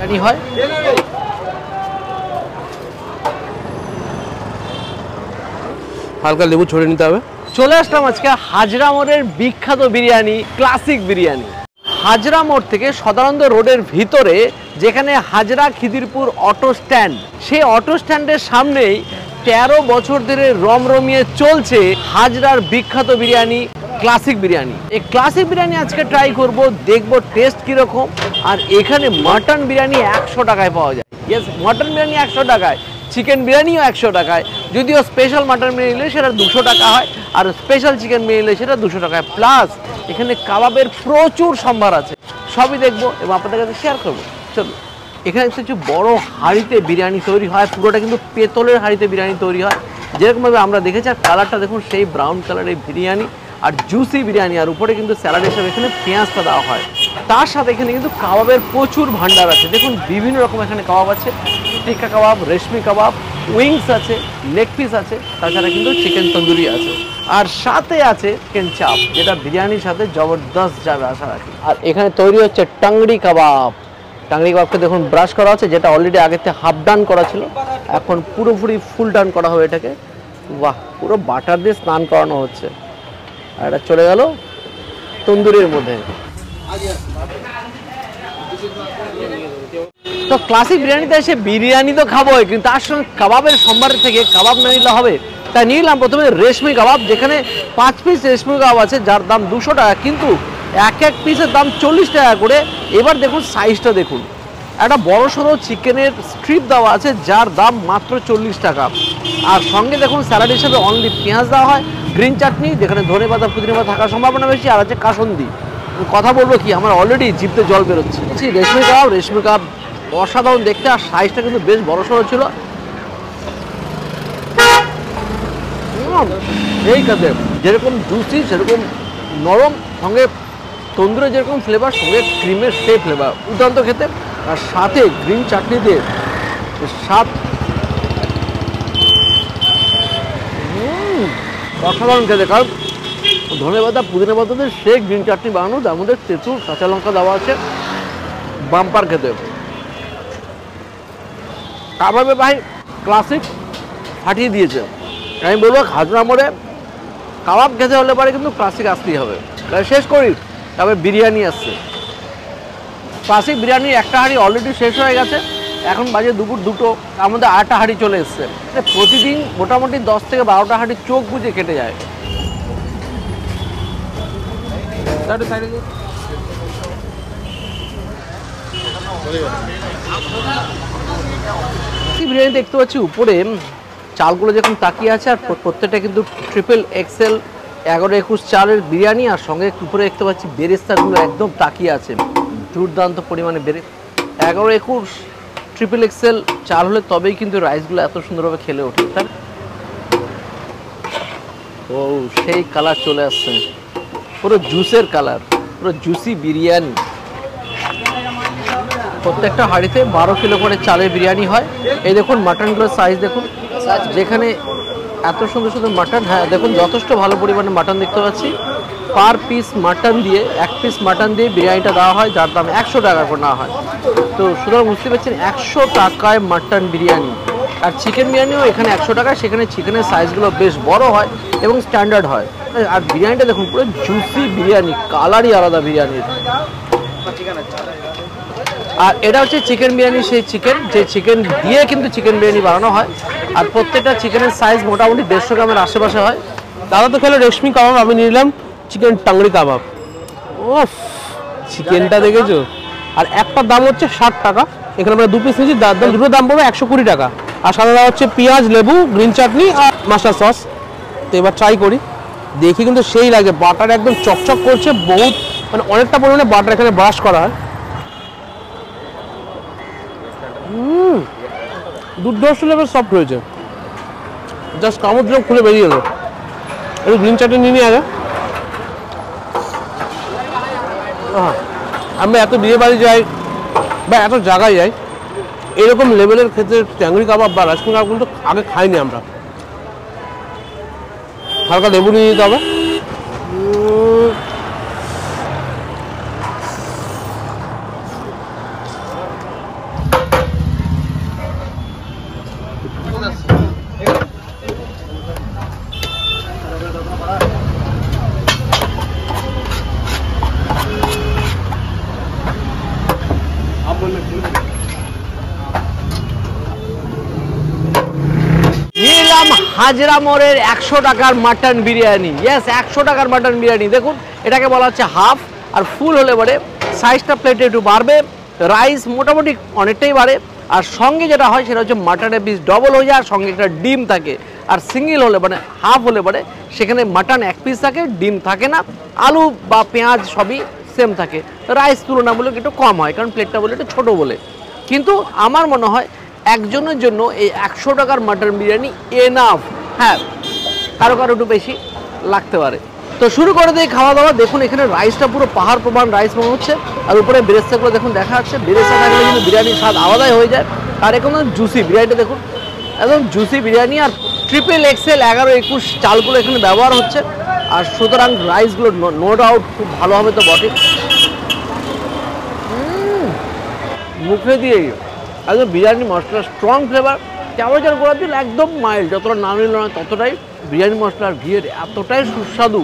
রানি হয়। হালকা লেবু ছড়িয়ে নিতে হবে। চলে আসলাম আজকে হাজরা মোড়ের বিখ্যাত বিরিয়ানি, ক্লাসিক বিরিয়ানি। হাজরা মোড় থেকে সদানন্দ রোডের ভিতরে যেখানে হাজরা খিদিরপুর অটো স্ট্যান্ড, সেই অটো স্ট্যান্ডের সামনেই 13 বছর ধরে রমরমিয়ে চলছে হাজরার বিখ্যাত বিরিয়ানি, ক্লাসিক বিরিয়ানি। এই ক্লাসিক বিরিয়ানি আজকে ট্রাই করব, দেখব টেস্ট কীরকম। আর এখানে মাটন বিরিয়ানি 100 টাকায় পাওয়া যায়। ইয়েস, মাটন বিরিয়ানি 100 টাকায়, চিকেন বিরিয়ানিও 100 টাকায়। যদিও স্পেশাল মাটন বিরিয়ানি নিলে সেটা 200 টাকা হয়, আর স্পেশাল চিকেন বিরিয়ানি নিলে সেটা 200 টাকায়। প্লাস এখানে কাবাবের প্রচুর সম্ভার আছে, সবই দেখবো এবং আপনাদের কাছে শেয়ার করবো। চলুন। এখানে কিছু বড় হাঁড়িতে বিরিয়ানি তৈরি হয়, পুরোটা কিন্তু পেতলের হাঁড়িতে বিরিয়ানি তৈরি হয়, যেরকমভাবে আমরা দেখেছি। আর কালারটা দেখুন, সেই ব্রাউন কালারের বিরিয়ানি আর জুসি বিরিয়ানি। আর উপরে কিন্তু স্যালাড হিসাবে এখানে পেঁয়াজটা দেওয়া হয়। তার সাথে এখানে কিন্তু কাবাবের প্রচুর ভান্ডার আছে। দেখুন বিভিন্ন রকম এখানে কাবাব আছে, টিক্কা কাবাব, রেশমি কাবাব, উইংস আছে, লেগ পিস আছে, তাছাড়া কিন্তু চিকেন তন্দুরি আছে, আর সাথে আছে চিকেন চাপ, যেটা বিরিয়ানির সাথে জবরদস্ত যাবে আশা রাখি। আর এখানে তৈরি হচ্ছে টাংড়ি কাবাব। টাংড়ি কাবাবকে দেখুন ব্রাশ করা আছে, যেটা অলরেডি আগে থেকে হাফ ডান করা ছিল, এখন পুরোপুরি ফুল ডান করা হবে এটাকে। বাহ, পুরো বাটার দিয়ে স্নান করানো হচ্ছে। আর এটা চলে গেল তন্দুরির মধ্যে। তো ক্লাসিক বিরিয়ানিতে এসে বিরিয়ানি তো খাবোই, কিন্তু তার সঙ্গে কাবাবের সম্ভার থেকে কাবাব না নিলে হবে। তাই নিলাম প্রথমে রেশমি কাবাব, যেখানে 5 পিস রেশমি কাবাব আছে, যার দাম 200 টাকা, কিন্তু এক পিসের দাম 40 টাকা করে। এবার দেখুন সাইজটা দেখুন, একটা বড়ো সড়ো চিকেনের স্ট্রিপ দেওয়া আছে, যার দাম মাত্র 40 টাকা। আর সঙ্গে দেখুন স্যালাড হিসেবে অনলি পেঁয়াজ দেওয়া হয়, গ্রিন চাটনি, যেখানে ধনে পাতা পুদিনা পাতা থাকার সম্ভাবনা বেশি, আর আছে কাসন্দি। কথা বলবো কি, আমার অলরেডি জিভতে জল বেরোচ্ছে। রেশমি কাবাব অসাধারণ দেখতে, আর সাইজটা কিন্তু বেশ বড় সড়ো ছিল। এই কাজে যেরকম জুসি সেরকম নরম, সঙ্গে তন্দুরে যেরকম ফ্লেভার, সঙ্গে ক্রিমের সেই ফ্লেভার, উদান্ত খেতে। আর সাথে গ্রিন চাটনি দিয়ে স্বাদ অসাধারণ খেতে। কারণ ধনে পাতা পুদিনা পাতাদের সেই গ্রিন চাটনি বানানো, তার মধ্যে তেঁতুল কাঁচা লঙ্কা দেওয়া আছে, বাম্পার খেতে। কাবাবে ভাই ক্লাসিক ফাটিয়ে দিয়েছে। আমি বলবো হাজরা মোড়ে কাবাব খেতে হলে পরে কিন্তু ক্লাসিক আসতেই হবে। শেষ করি, তবে বিরিয়ানি আসছে। ক্লাসিক বিরিয়ানি একটা হাঁড়ি অলরেডি শেষ হয়ে গেছে, এখন বাজে দুপুর 2টো, তার মধ্যে 8টা হাঁড়ি চলে এসছে। প্রতিদিন মোটামুটি 10 থেকে 12টা হাঁড়ি চোখ বুঝে কেটে যায়। বিরিয়ানি দেখতে পাচ্ছি উপরে চালগুলো যখন তাকিয়ে আছে, আর প্রত্যেকটা কিন্তু XXL 11-21 চালের বিরিয়ানি। আর সঙ্গে উপরে দেখতে পাচ্ছি বেরেস্তাগুলো একদম তাকিয়ে আছে, দুর্দান্ত পরিমাণে বেরে। 11-21 XXL চাল হলে তবেই কিন্তু রাইসগুলো এত সুন্দরভাবে খেলে ওঠে। তার ও সেই কালার চলে আসছে, পুরো জুসের কালার, পুরো জুসি বিরিয়ানি। প্রত্যেকটা হাঁড়িতে 12 কিলো করে চালের বিরিয়ানি হয়। এই দেখুন মাটনগুলোর সাইজ দেখুন, যেখানে এত সুন্দর সুন্দর মাটন। হ্যাঁ দেখুন, যথেষ্ট ভালো পরিমাণে মাটন দেখতে পাচ্ছি। পার পিস মাটন দিয়ে, 1 পিস মাটন দিয়ে বিরিয়ানিটা দেওয়া হয়, যার দাম 100 টাকা করে নেওয়া হয়। তো সুতরাং বুঝতে পারছেন 100 টাকায় মাটন বিরিয়ানি। আর চিকেন বিরিয়ানিও এখানে 100 টাকা, সেখানে চিকেনের সাইজগুলো বেশ বড় হয় এবং স্ট্যান্ডার্ড হয়। আর বিরিয়ানিটা দেখুন পুরো জুসি বিরিয়ানি, কালারই আলাদা বিরিয়ানির। আর এটা হচ্ছে চিকেন বিরিয়ানি, সেই চিকেন যে চিকেন দিয়ে কিন্তু চিকেন বিরিয়ানি বানানো হয়। আর প্রত্যেকটা চিকেনের সাইজ মোটামুটি 150 গ্রামের আশেপাশে হয়। দাদা তো খেলো রেশমি কাবাব, আমি নিলাম চিকেন টাংড়ি কাবাব। ও চিকেনটা দেখেছো, আর একটা দাম হচ্ছে 60 টাকা। এখানে আমরা 2 পিস নিয়েছি, দুটো দাম পাবো 120 টাকা। আর সাথে দাম হচ্ছে পেঁয়াজ, লেবু, গ্রিন চাটনি আর মাস্টার সস। তো এবার ট্রাই করি, দেখি কিন্তু সেই লাগে। বাটার একদম চকচক করছে বহুত, মানে অনেকটা পরিমাণে বাটার এখানে ব্রাশ করা হয়। দুর্ধর্ষ লেভেল সফট হয়েছে, জাস্ট কামড় দিলাম খুলে বেরিয়ে গেল। একটু গ্রিন চাটনি নিয়ে নিয়ে আগে। আমরা এত বিয়ে বাড়ি যাই বা এত জায়গায় যাই, এরকম লেভেলের ক্ষেত্রে ট্যাংরি কাবাব বা রাজমি কাবাব কিন্তু আগে খাইনি আমরা। হালকা লেবু নিয়ে যেতে হবে। हाजरा मोड़ेर 100 टाकार मटन बिरियानी। यस 100 टाकार मटन बिरियानी। देखुन एटाके बला हच्छे हाफ और फुल होले परे साइजटा प्लेटे एकटु बाड़बे, राइस मोटामुटी अनेकटाई बाड़े और संगे जेटा हय सेटा हच्छे मटनेर पिस डबल हो जाए संगे एकटा डिम थाके और सिंगल होले माने हाफ होले परे सेखाने मटन एक पिस थाके, डिम थाके ना, आलू बा पेंयाज सबई सेम थाके, राइस तुलनामूलक एकटु कम हय कारण प्लेटटा बोले एकटु छोटो बोले, किन्तु आमार मने हय एकजनेर जोन्नो एई 100 टाकार मटन बिरियानी एनाफ। हाँ कारो कारो एकटु बेशी लागते पारे। तो शुरू कर दिए खावा दावा। देखो ये राइसटा पूरा पहाड़ प्रमाण राइस मन हो ऊपर बेरेस्ता को देखो देखा बेरेस्ता थकले बिरियानी स्वाद आलदाई हो जाए और एकदम जूसि बिरियानी देखो एकदम जूसि बिरियानी और ट्रिपल एक्सेल 11-21 चालगुलो एखाने व्यवहार होच्छे और सूतरां राइसगुलो नो डाउट खूब भालो होबे। तो बटे मुखे दिए एकदम बिरियानी मशलार स्ट्रंग फ्लेवर चावल गोड़ा दिल एकदम माइल्ड जतटा नाम निल ना ततटाई बिरियानी मशलार घिएर एतटाई सुस्वादु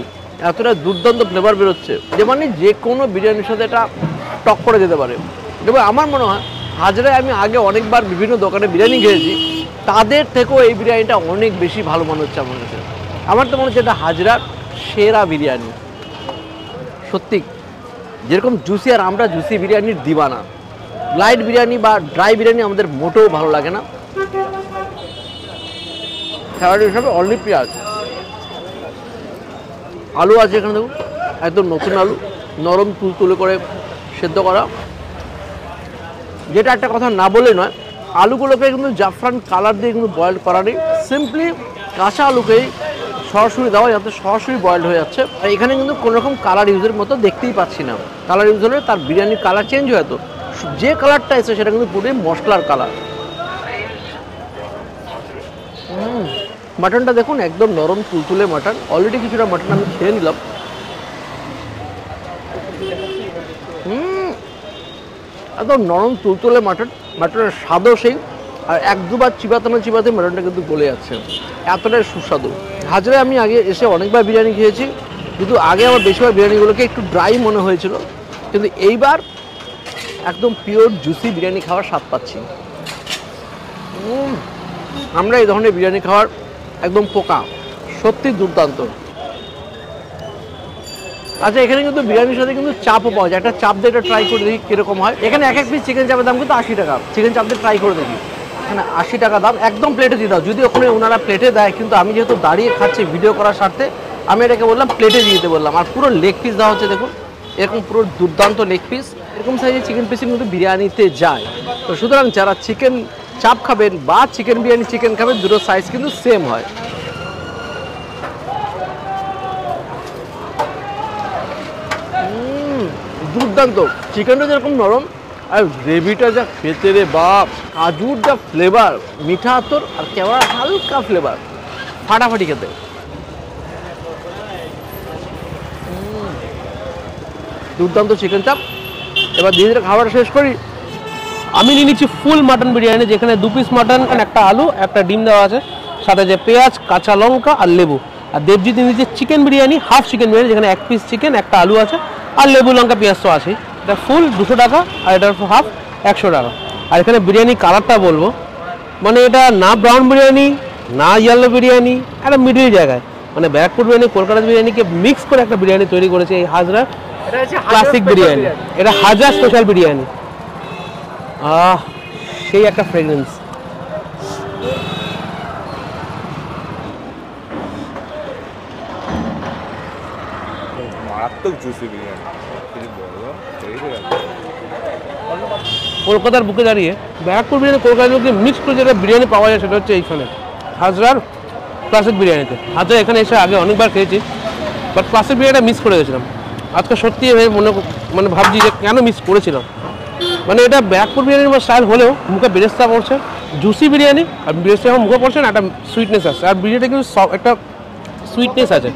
এতটা দুর্দান্ত ফ্লেভার বেরোচ্ছে যে মানে যে কোনো বিরিয়ানির সাথে এটা টক করে যেতে পারে। এবং আমার মনে হয় হাজরায় আমি আগে অনেকবার বিভিন্ন দোকানে বিরিয়ানি খেয়েছি, তাদের থেকেও এই বিরিয়ানিটা অনেক বেশি ভালো মনে হচ্ছে আমার কাছে। আমার তো মনে হচ্ছে এটা হাজরার সেরা বিরিয়ানি সত্যি। যেরকম জুসি আর আমরা জুসি বিরিয়ানির দিবানা, লাইট বিরিয়ানি বা ড্রাই বিরিয়ানি আমাদের মোটেও ভালো লাগে না। স্যালাড হিসাবে অনলি পেঁয়াজ आलू आज देखो एकदम नतून आलू नरम तुलतुले करे सिद्ध करा जेटा एक कथा ना बोले नय आलूगुलो के एकदम जाफरान कलर दिए एकदम बॉयल करा नहीं, सिम्पली काँचा आलू के सरसरी देवा जाते सरसरी बॉयल हो जाच्छे और एखाने किन्तु कोनो रकम कलर यूजर मतो देखते ही पाच्छी ना। कलर यूज होले तार बिरियानी कलर चेंज हो जातो जे कलरटा एसेछे सेटा किन्तु पुरोटाई मशलार कलर। मटनटा देखो एकदम नरम तुलतुले मटन अलरेडी किछुटा मटन आमी खेये निलाम। एकदम नरम तुलतुले मटन मटन स्वादो सेई और एक दुबार चिबाते ना चिबाते मटनटा किन्तु गले जाच्छे एतटाई सुस्वादु। हाजराय आमी आगे एसे अनेकबार बिरियानी खेयेछि किन्तु आगे आमार बेशिरभाग बिरियानिगुलोके एकटु ड्राई मने हयेछिलो किन्तु एइबार एकदम प्योर जूसि बिरियानी खाওয়ার স্বাদ পাচ্ছি। আমরা এই ধরনের বিরিয়ানি খাওয়ার एकदम पोका सत्य दुर्दान्त। अच्छा एखे क्योंकि बिरियानी साथ क्योंकि चापो पाव जाए एक चाप दिए ट्राई कर देखी कम है। एखे एक पिस चिकेन चापर दाम क्योंकि 80 टाका चिकेन चाप दिए ट्राई कर देखी 80 टाका दाम एकदम प्लेटे दिए दाओ जो ओखे ओनारा प्लेटे देय क्योंकि आमी जेहेतु दाड़िए खाच्छि भिडियो करार स्वार्थे आमी एटाके बोललाम प्लेटे दिए दिते बोललाम। और पुरो लेग पिस देওয়া হচ্ছে দেখুন এরকম পুরো दुर्दान्त लेग पिस এরকম সাইজে চিকেন পিস কিন্তু বিরিয়ানিতে যায়। তো সুতরাং যারা চিকেন चाप खाबेन बा चिकेन बिरियानी चिकेन खाबेन दुटो साइज किन्तु सेम हय। दुर्दान्त चिकेनटा जेरकम नरम और ग्रेविटा जा फेते रे बाप काजूर जा फ्लेवर मीठा आतर और केवड़ा हल्का फ्लेवर फाटाफाटी खेते। दुर्दान्त चिकेन चाप। एबार धीरे धीरे खावार शेष करी। আমি নিয়েছি ফুল মটন বিরিয়ানি যেখানে 2 পিস মটন একটা আলু একটা ডিম দেওয়া আছে সাথে যে পেঁয়াজ কাঁচা লঙ্কা আর লেবু। আর দেবজিৎ নিয়েছে chicken biryani half chicken biryani যেখানে 1 পিস চিকেন একটা আলু আছে আর লেবু লঙ্কা পেঁয়াজ তো আছে। এটা ফুল 200 টাকা আর এটা হাফ 100 টাকা। আর এখানে বিরিয়ানি কালারটা বলবো মানে এটা না ব্রাউন বিরিয়ানি না ইয়েলো বিরিয়ানি একটা মিডিল জায়গায় মানে ব্যারাকপুর বিরিয়ানি কলকাতা বিরিয়ানিকে মিক্স করে একটা বিরিয়ানি তৈরি করেছে এই হাজরা। এটা হচ্ছে ক্লাসিক বিরিয়ানি, এটা হাজরা স্পেশাল বিরিয়ানি। সেই একটা ফ্রেগরেন্স মারাত্মক জুসি বিরিয়ানি। কলকাতার বুকে দাঁড়িয়ে ব্যারাকপুর বিরিয়ানি কলকাতার বুকে মিক্স করে যেটা বিরিয়ানি পাওয়া যায় সেটা হচ্ছে এইখানে হাজরার ক্লাসিক বিরিয়ানিতে। হাজরা এখানে এসে আগে অনেকবার খেয়েছি বাট ক্লাসিক বিরিয়ানিটা মিস করে গেছিলাম। আজকে সত্যি মনে মানে ভাবছি যে কেন মিস করেছিলাম। মানে এটা ব্যারাকপুর বিরিয়ানির স্টাইল হলেও মুখে বেরেস্তা পড়ছে জুসি বিরিয়ানি আর বেরেস্তা যখন মুখে পড়ছে না একটা সুইটনেস আছে আর বিরিয়ানিটা কিন্তু একটা সুইটনেস আছে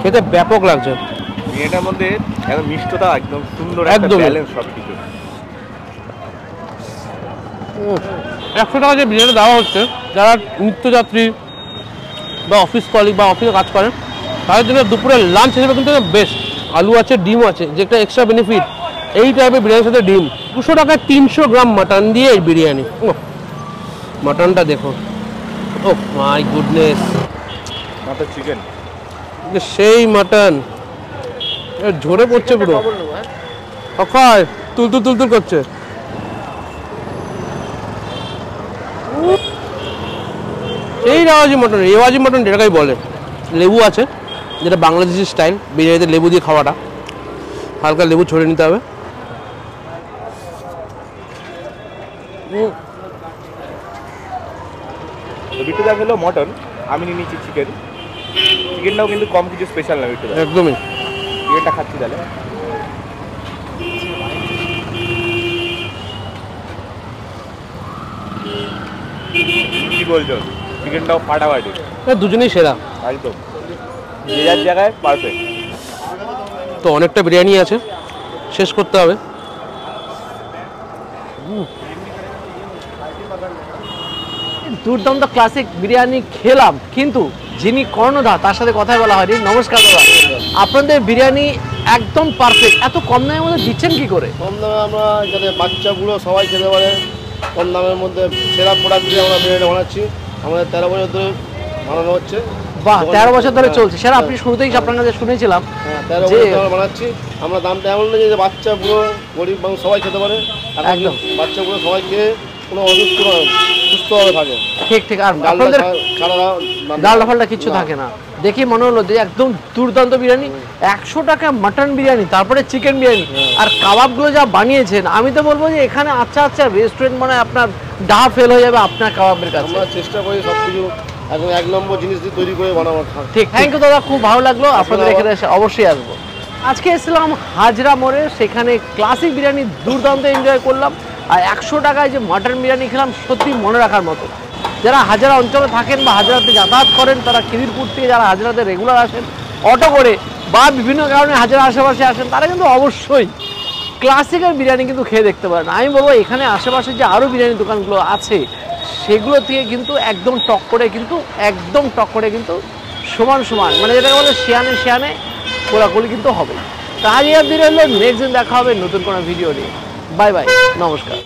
খেতে ব্যাপক লাগছে। এটার মধ্যে একদম মিষ্টতা একদম সুন্দর একটা ব্যালেন্স সবকিছু। 100 টাকা যে বিরিয়ানি দেওয়া হচ্ছে যারা নিত্যযাত্রী বা অফিস কলিগ বা অফিসে কাজ করেন তাদের জন্য দুপুরের লাঞ্চ হিসেবে কিন্তু বেস্ট। আলু আছে ডিম আছে যেটা এক্সট্রা বেনিফিট এই টাইপের বিরিয়ানির সাথে ডিম। 200 টাকা 300 গ্রাম মটন দিয়ে বিরিয়ানি। মটনটা দেখো Oh my goodness. Mutton chicken. The same mutton. It jhore pochche puro. Okay, tul korche. Ei rawaji mutton, rawaji mutton detakai bole. Lebu ache, jeta Bangladeshi style, biryanite lebu diye khawata. Halka lebu chhore nite hobe. বিটুদা হলো mutton, আমি নিয়েছি chicken. চিকেনটাও কিন্তু কম কিছু special না বিটুদা। একদমই। এটা খাচ্ছি তাহলে। কি বলছো? চিকেনটাও ফাটাফাটি। না দুজনেই সেরা। একদম। যেটার জায়গায় পারফেক্ট। তো অনেকটা বিরিয়ানি আছে, শেষ করতে হবে। দুর্দান্ত ক্লাসিক বিরিয়ানি খেলাম, কিন্তু যিনি কর্ণধার তার সাথে কথাই বলা হয়নি। নমস্কার দাদা, আপনাদের বিরিয়ানি একদম পারফেক্ট, এত কম দামের মধ্যে দিচ্ছেন কি করে? কম দামে আমরা যাতে বাচ্চাগুলো সবাই খেতে পারে, কম দামের মধ্যে সেরা প্রোডাক্ট দিয়ে আমরা বিরিয়ানি বানাচ্ছি। আমাদের 13 বছর ধরে বানানো হচ্ছে। বাহ, 13 বছর ধরে চলছে স্যার। আপনি শুরুতেই আপনার কাছে শুনেছিলাম 13 বছর ধরে বানাচ্ছি আমরা। দামটা এমন না যে বাচ্চাগুলো গরিব মানুষ সবাই খেতে পারে, একদম বাচ্চাগুলো সবাই খেয়ে কোনো অসুস্থ সুস্থ হবে থাকে। ঠিক ঠিক। আর আপনাদের ডাল ডালটা কিছু থাকে না, দেখি মনে হলো যে একদম দুর্দান্ত বিরিয়ানি। 100 টাকা মাটন বিরিয়ানি, তারপরে চিকেন বিরিয়ানি, আর কাবাবগুলো যা বানিয়েছেন আমি তো বলবো যে এখানে আচ্ছা আচ্ছা রেস্টুরেন্ট মানে আপনার ডা ফেল হয়ে যাবে আপনার কাবাবের কাছে। আমরা চেষ্টা করি সবকিছু একদম এক নম্বর জিনিস দিয়ে তৈরি করে বানাবো। ঠিক। থ্যাংক ইউ দাদা, খুব ভালো লাগলো আপনাদের এখানে এসে। অবশ্যই আসবো। আজকে এসেছিলাম হাজরা মোড়ে, সেখানে ক্লাসিক বিরিয়ানি দুর্দান্ত এনজয় করলাম, আর 100 টাকায় যে মাটন বিরিয়ানি খেলাম সত্যি মনে রাখার মতো। যারা হাজরা অঞ্চলে থাকেন বা হাজরাতে যাতায়াত করেন, তারা খিদিরপুর থেকে যারা হাজরাতে রেগুলার আসেন অটো করে বা বিভিন্ন কারণে হাজরা আশেপাশে আসেন, তারা কিন্তু অবশ্যই ক্লাসিকের বিরিয়ানি কিন্তু খেয়ে দেখতে পারেন। আমি বলবো এখানে আশেপাশে যে আরও বিরিয়ানি দোকানগুলো আছে সেগুলো থেকে কিন্তু একদম টক করে, কিন্তু একদম টক করে, কিন্তু সমান সমান, মানে যেটাকে বলে শেয়ানে শেয়ানে কোলাকুলি কিন্তু হবে। তাই আর বিরিয়ানি নেক্সট দিন দেখা হবে নতুন কোনো ভিডিও নিয়ে। बाय बाय, नमस्कार।